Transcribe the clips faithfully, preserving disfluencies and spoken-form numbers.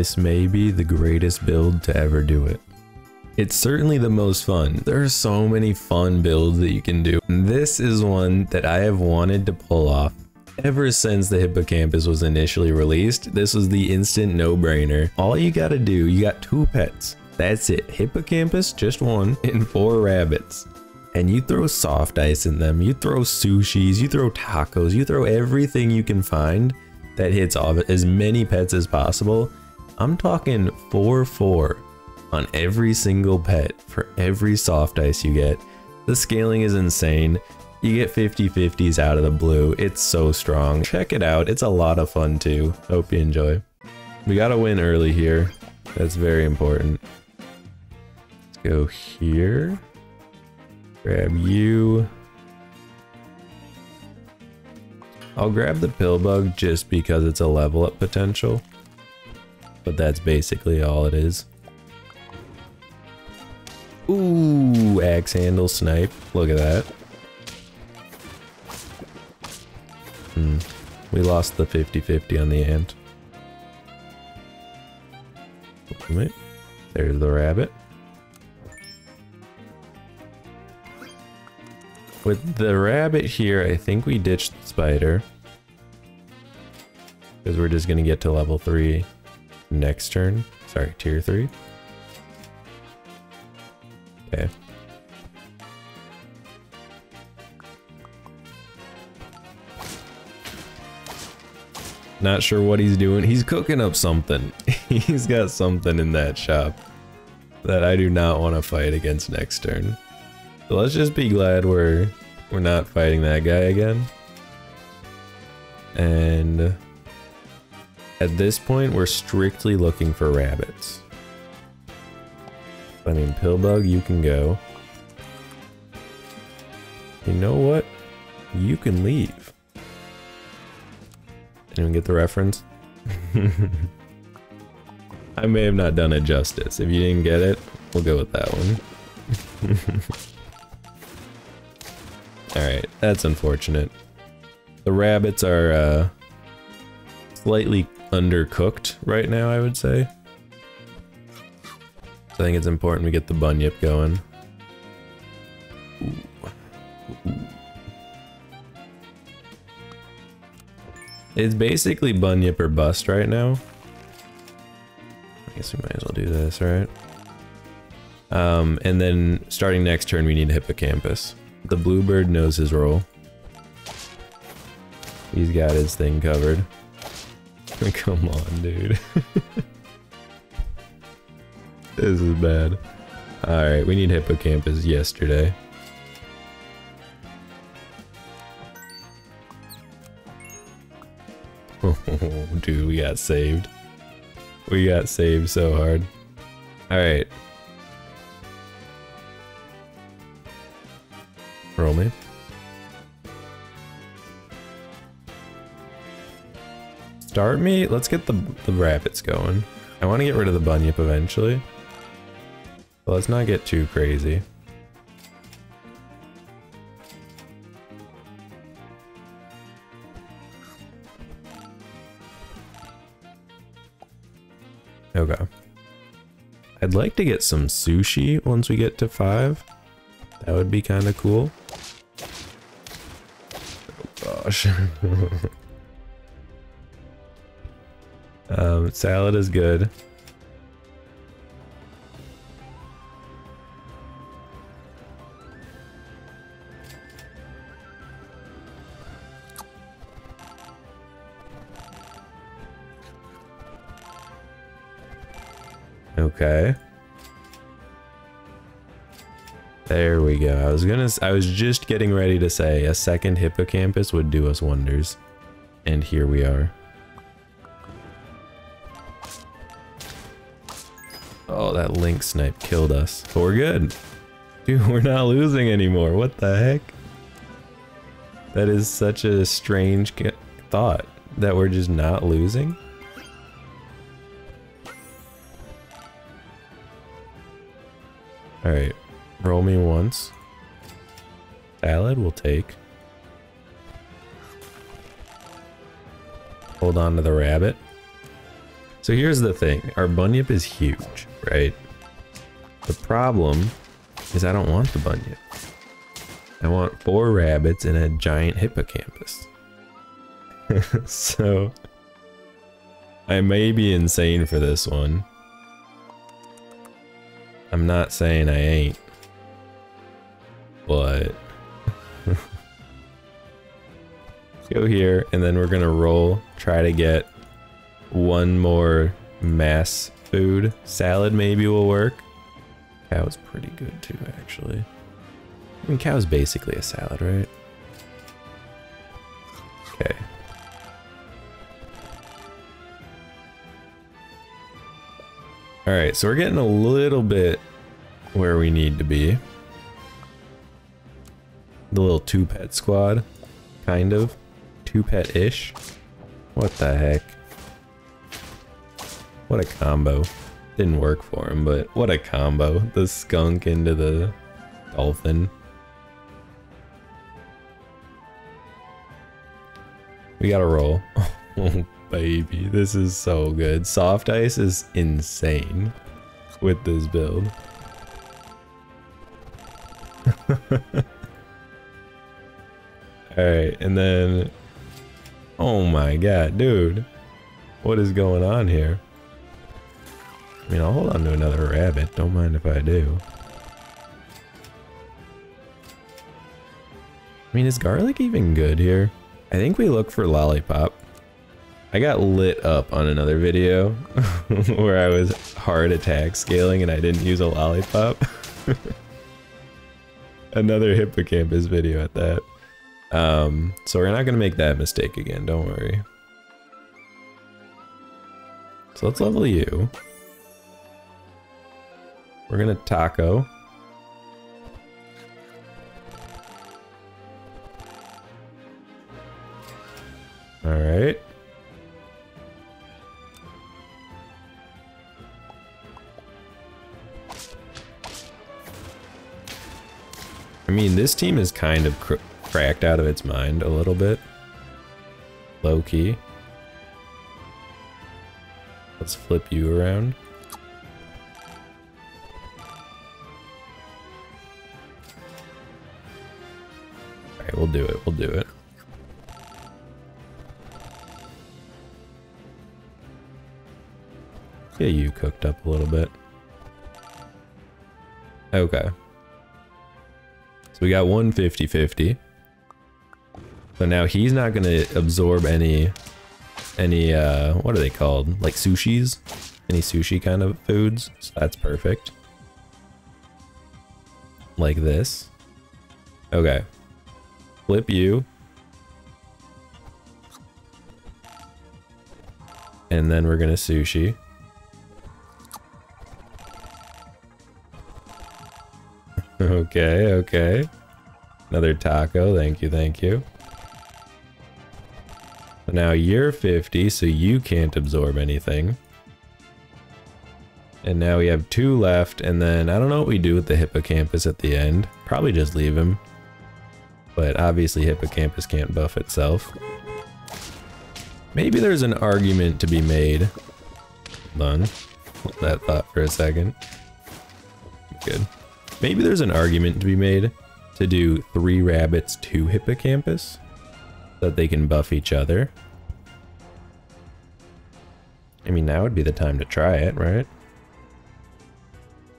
This may be the greatest build to ever do it. It's certainly the most fun. There are so many fun builds that you can do. And this is one that I have wanted to pull off ever since the Hippocampus was initially released. This was the instant no-brainer. All you gotta do, you got two pets. That's it. Hippocampus, just one, and four rabbits. And you throw soft ice in them, you throw sushis, you throw tacos, you throw everything you can find that hits off as many pets as possible. I'm talking four four. On every single pet for every soft ice you get. The scaling is insane. You get fifty fifties out of the blue. It's so strong. Check it out. It's a lot of fun too. Hope you enjoy. We gotta win early here. That's very important. Let's go here. Grab you. I'll grab the pillbug just because it's a level up potential. But that's basically all it is. Ooh, axe handle snipe. Look at that. Hmm. We lost the fifty fifty on the ant. Wait, there's the rabbit. With the rabbit here, I think we ditched the spider. Because we're just going to get to level three next turn. Sorry, tier three. Okay. Not sure what he's doing. He's cooking up something. He's got something in that shop that I do not want to fight against next turn. So let's just be glad we're we're not fighting that guy again. And at this point, we're strictly looking for rabbits. I mean, Pillbug, you can go. You know what? You can leave. Anyone get the reference? I may have not done it justice. If you didn't get it, we'll go with that one. Alright, that's unfortunate. The rabbits are uh, slightly undercooked right now, I would say. I think it's important we get the Bunyip going. Ooh. Ooh. It's basically Bunyip or bust right now. I guess we might as well do this, right? Um, and then starting next turn we need Hippocampus. The Bluebird knows his role. He's got his thing covered. Come on, dude. This is bad. Alright, we need Hippocampus yesterday. Oh, dude, we got saved. We got saved so hard. Alright. Roll me. Start me? Let's get the, the rabbits going. I want to get rid of the Bunyip eventually. Let's not get too crazy. Okay. I'd like to get some sushi once we get to five. That would be kind of cool. Oh gosh. um, salad is good. Okay. There we go. I was gonna, I was just getting ready to say a second Hippocampus would do us wonders. And here we are. Oh, that link snipe killed us. But we're good. Dude, we're not losing anymore. What the heck? That is such a strange thought that we're just not losing. Alright, roll me once. Salad will take. Hold on to the rabbit. So here's the thing, our Bunyip is huge, right? The problem is I don't want the Bunyip. I want four rabbits and a giant hippocampus. So I may be insane for this one. I'm not saying I ain't, but let's go here and then we're gonna roll, try to get one more mass food. Salad maybe will work. Cow's pretty good too, actually. I mean, cow's basically a salad, right? Okay. Alright, so we're getting a little bit where we need to be. The little two-pet squad, kind of. Two-pet-ish. What the heck? What a combo. Didn't work for him, but what a combo. The skunk into the dolphin. We gotta roll. Baby, this is so good. Soft ice is insane with this build. Alright, and then... Oh my god, dude. What is going on here? I mean, I'll hold on to another rabbit. Don't mind if I do. I mean, is garlic even good here? I think we look for lollipop. I got lit up on another video where I was hard attack scaling and I didn't use a lollipop. Another hippocampus video at that. Um, so we're not going to make that mistake again, don't worry. So let's level you. We're going to taco. Alright. I mean, this team is kind of cr cracked out of its mind a little bit. Low-key. Let's flip you around. Alright, we'll do it, we'll do it. Yeah, you cooked up a little bit. Okay. We got one fifty fifty. So now he's not gonna absorb any, any, uh, what are they called? Like sushis? Any sushi kind of foods? So that's perfect. Like this. Okay. Flip you. And then we're gonna sushi. Okay, okay. Another taco, thank you, thank you. Now you're fifty, so you can't absorb anything. And now we have two left, and then I don't know what we do with the hippocampus at the end. Probably just leave him. But obviously hippocampus can't buff itself. Maybe there's an argument to be made. Hold on, hold that thought for a second. Good. Maybe there's an argument to be made to do three rabbits, two hippocampus, so that they can buff each other. I mean, now would be the time to try it, right?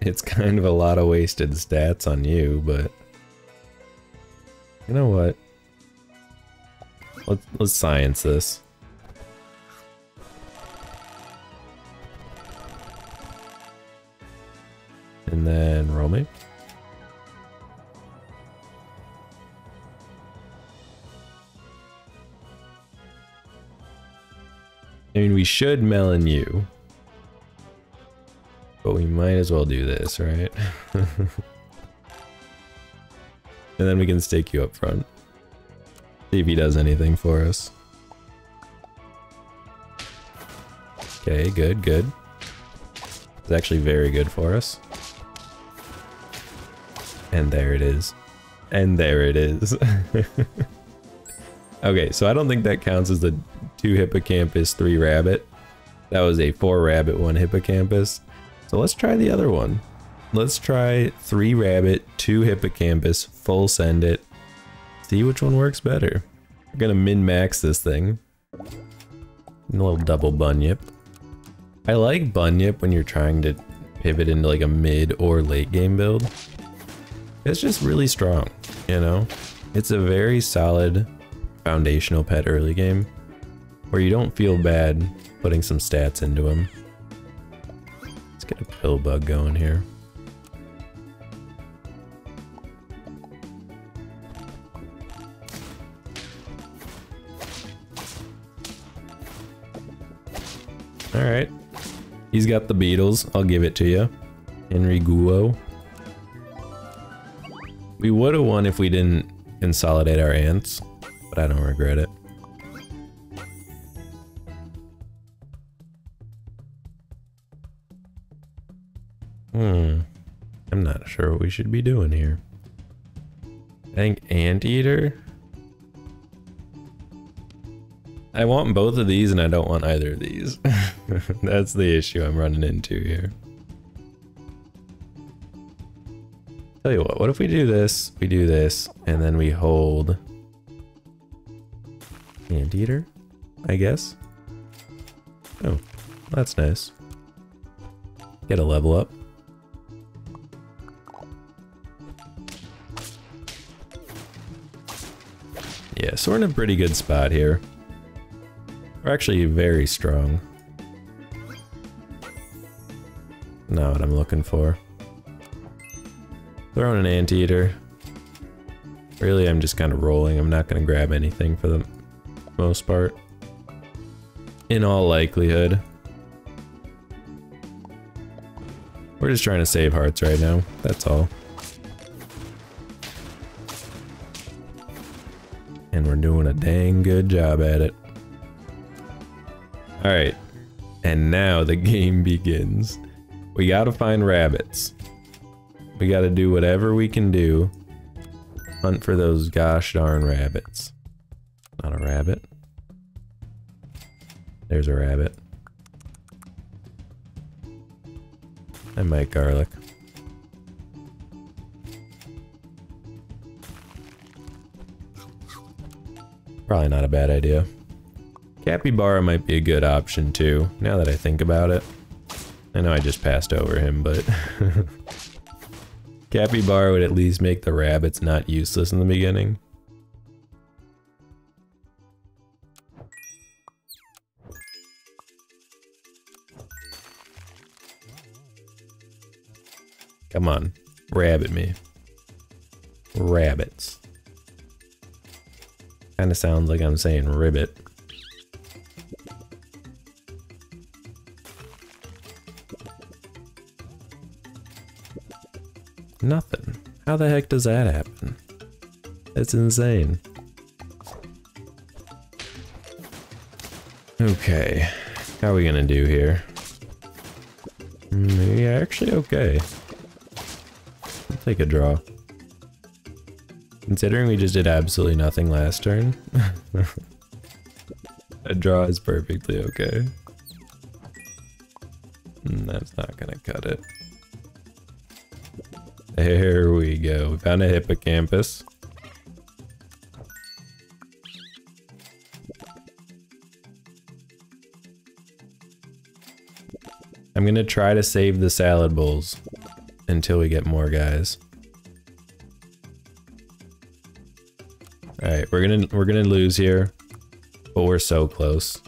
It's kind of a lot of wasted stats on you, but you know what? Let's, let's science this. And then roll me. I mean, we should melon you, but we might as well do this, right? And then we can stake you up front. See if he does anything for us. Okay, good, good. It's actually very good for us. And there it is. And there it is. Okay, so I don't think that counts as the two hippocampus, three rabbit. That was a four rabbit, one hippocampus. So let's try the other one. Let's try three rabbit, two hippocampus, full send it. See which one works better. We're gonna min-max this thing. And a little double bunyip. I like bunyip when you're trying to pivot into like a mid or late game build. It's just really strong, you know? It's a very solid foundational pet early game where you don't feel bad putting some stats into him. Let's get a pill bug going here. Alright, he's got the Beatles, I'll give it to you. Henry Guo. We would have won if we didn't consolidate our ants, but I don't regret it. Hmm, I'm not sure what we should be doing here. I think anteater? I want both of these and I don't want either of these. That's the issue I'm running into here. Tell you what, what if we do this, we do this, and then we hold anteater, I guess? Oh, that's nice. Get a level up. Yeah, so we're in a pretty good spot here. We're actually very strong. Not what I'm looking for. Throwing an anteater. Really, I'm just kind of rolling. I'm not going to grab anything for the most part. In all likelihood. We're just trying to save hearts right now. That's all. And we're doing a dang good job at it. Alright, and now the game begins. We gotta find rabbits. We gotta do whatever we can do. Hunt for those gosh darn rabbits. Not a rabbit. There's a rabbit. I might garlic. Probably not a bad idea. Capybara might be a good option too, now that I think about it. I know I just passed over him, but... Capybara would at least make the rabbits not useless in the beginning. Come on, rabbit me. Rabbits. Kinda sounds like I'm saying ribbit. Nothing. How the heck does that happen? It's insane. Okay, how are we gonna do here? Mm, yeah, actually okay. I'll take a draw. Considering we just did absolutely nothing last turn, a draw is perfectly okay. Mm, that's not gonna cut it. There we go. We found a hippocampus. I'm gonna try to save the salad bowls until we get more guys. Alright, we're gonna we're gonna lose here. But we're so close.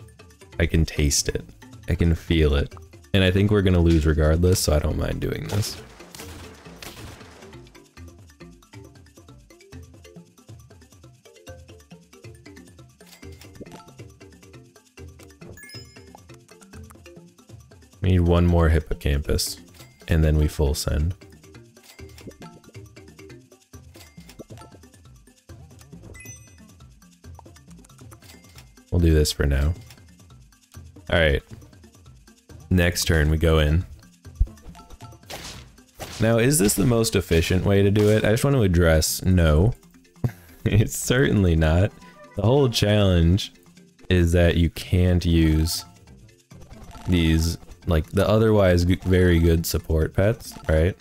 I can taste it. I can feel it. And I think we're gonna lose regardless, so I don't mind doing this. We need one more hippocampus, and then we full send. We'll do this for now. Alright. Next turn we go in. Now, is this the most efficient way to do it? I just want to address, no. It's certainly not. The whole challenge is that you can't use these, like, the otherwise very good support pets, right?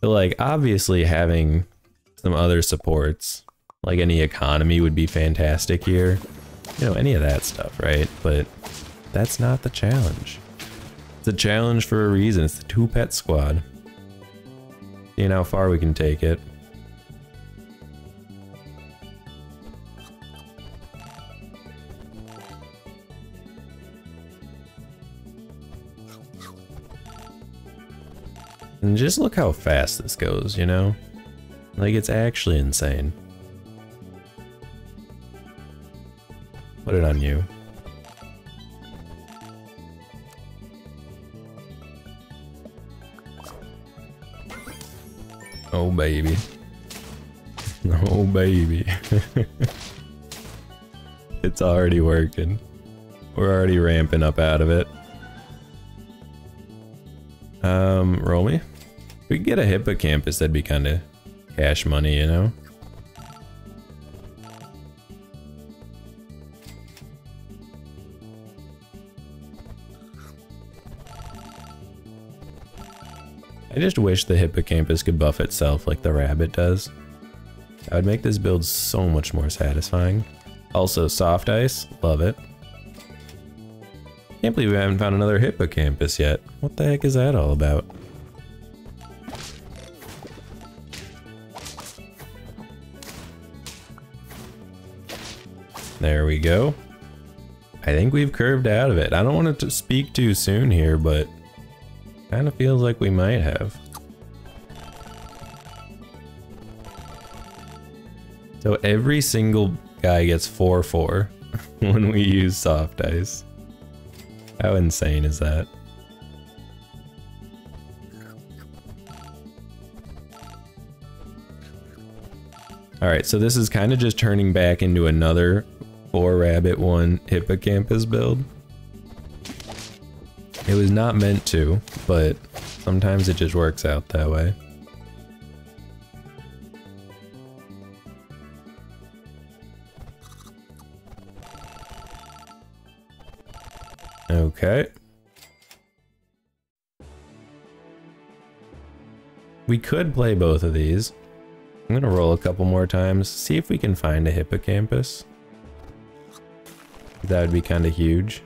But, like, obviously having some other supports, like any economy would be fantastic here. You know, any of that stuff, right? But that's not the challenge. It's a challenge for a reason. It's the two pet squad. Seeing how far we can take it. And just look how fast this goes, you know? Like, it's actually insane. Put it on you. Oh, baby. Oh, baby. It's already working. We're already ramping up out of it. Um, roll me. If we could get a hippocampus, that'd be kind of cash money, you know? I just wish the hippocampus could buff itself like the rabbit does. That would make this build so much more satisfying. Also, soft ice, love it. Can't believe we haven't found another hippocampus yet. What the heck is that all about? There we go. I think we've curved out of it. I don't want to speak too soon here, but kind of feels like we might have. So every single guy gets four four when we use soft ice. How insane is that? Alright, so this is kind of just turning back into another four rabbit one hippocampus build. It was not meant to, but sometimes it just works out that way. Okay. We could play both of these. I'm gonna roll a couple more times, see if we can find a hippocampus. That would be kind of huge.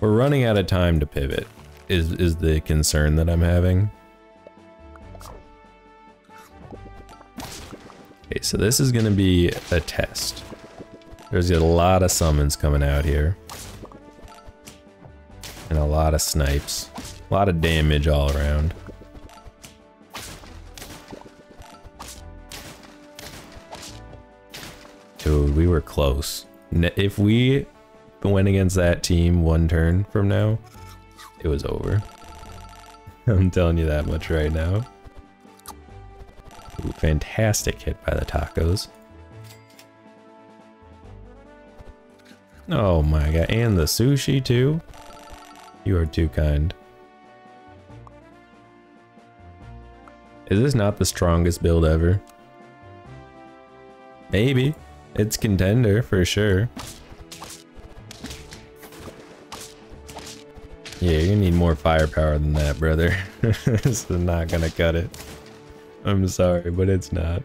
We're running out of time to pivot, is, is the concern that I'm having. Okay, so this is gonna be a test. There's a lot of summons coming out here. And a lot of snipes. A lot of damage all around. Dude, we were close. If we went against that team one turn from now, it was over. I'm telling you that much right now. Ooh, fantastic hit by the tacos. Oh my god, and the sushi too? You are too kind. Is this not the strongest build ever? Maybe. It's contender for sure. Yeah, you're gonna need more firepower than that, brother. This is not gonna cut it. I'm sorry, but it's not.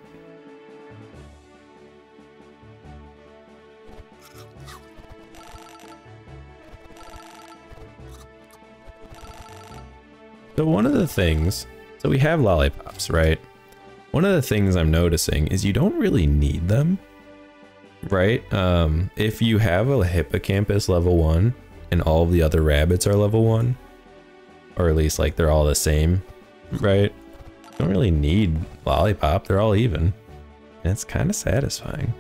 So one of the things, so we have lollipops, right? One of the things I'm noticing is you don't really need them, right? Um, if you have a hippocampus level one and all the other rabbits are level one, or at least like they're all the same, right? You don't really need lollipop, they're all even. And it's kind of satisfying.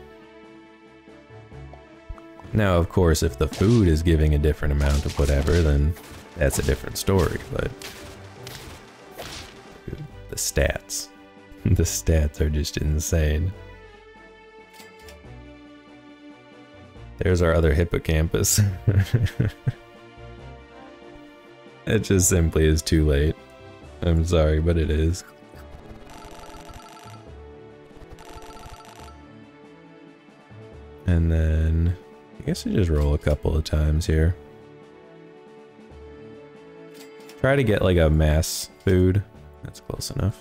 Now, of course, if the food is giving a different amount of whatever, then that's a different story, but the stats. The stats are just insane. There's our other hippocampus. It just simply is too late. I'm sorry, but it is. And then I guess I just roll a couple of times here. Try to get like a mass food. That's close enough.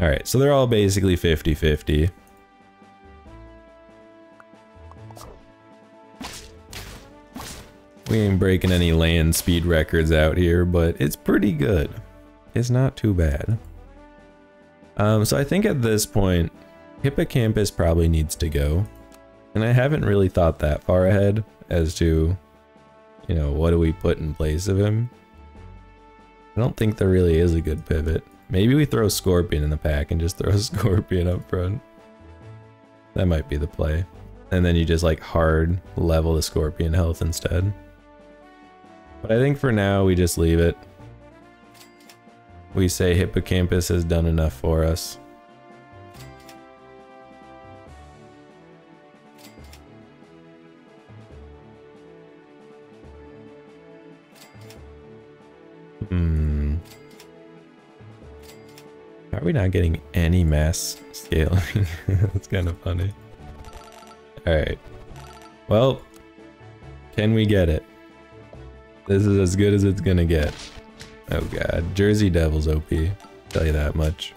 Alright, so they're all basically fifty fifty. We ain't breaking any land speed records out here, but it's pretty good. It's not too bad. Um, so I think at this point, Hippocampus probably needs to go. And I haven't really thought that far ahead as to, you know, what do we put in place of him? I don't think there really is a good pivot. Maybe we throw Scorpion in the pack and just throw Scorpion up front. That might be the play. And then you just like hard level the Scorpion health instead. But I think for now we just leave it. We say Hippocampus has done enough for us. Hmm. Are we not getting any mass scaling? That's kind of funny. Alright. Well, can we get it? This is as good as it's gonna get. Oh god, Jersey Devil's O P, tell you that much.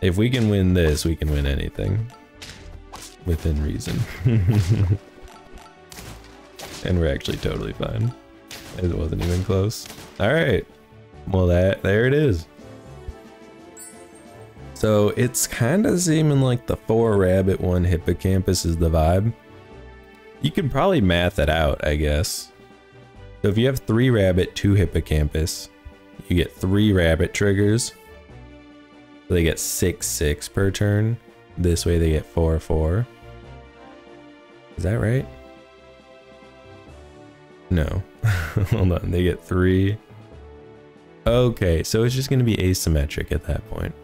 If we can win this, we can win anything. Within reason. And we're actually totally fine. It wasn't even close. Alright, well that, there it is. So it's kinda seeming like the four rabbit, one hippocampus is the vibe. You can probably math it out, I guess. So if you have three rabbit, two hippocampus, you get three rabbit triggers. So they get six, six per turn. This way they get four, four. Is that right? No, hold on, they get three. Okay, so it's just gonna be asymmetric at that point.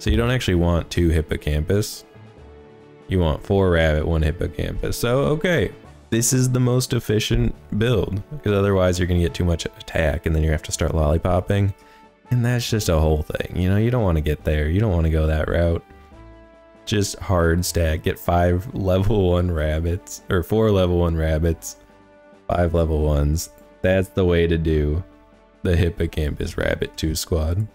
So you don't actually want two hippocampus. You want four rabbit, one hippocampus. So, okay, this is the most efficient build, because otherwise you're going to get too much attack and then you have to start lollipopping. And that's just a whole thing. You know, you don't want to get there. You don't want to go that route. Just hard stack. Get five level one rabbits, or four level one rabbits, five level ones. That's the way to do the hippocampus rabbit two squad.